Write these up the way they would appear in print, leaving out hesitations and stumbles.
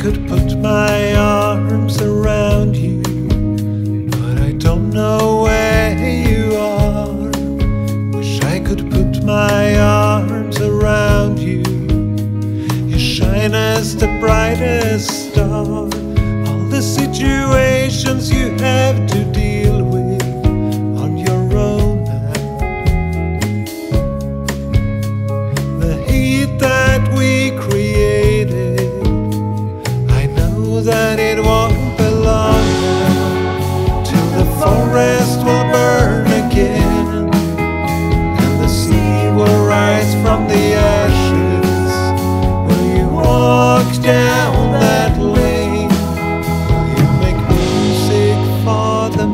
could put my arms around you, but I don't know where you are. Wish I could put my arms around you. You shine as the brightest star. All the situations you have to deal with on your own now. The heat that we create, that it won't belong now, till the forest will burn again, and the sea will rise from the ashes. Will you walk down that lane? Will you make music for the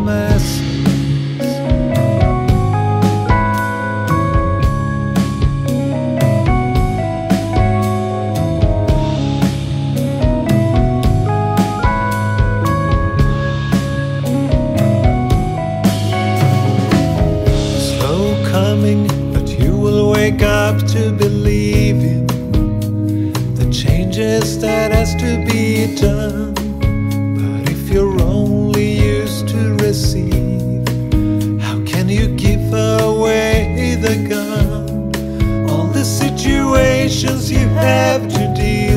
But you will wake up to believe in the changes that has to be done. But if you're only used to receive, how can you give away the gun? All the situations you have to deal with.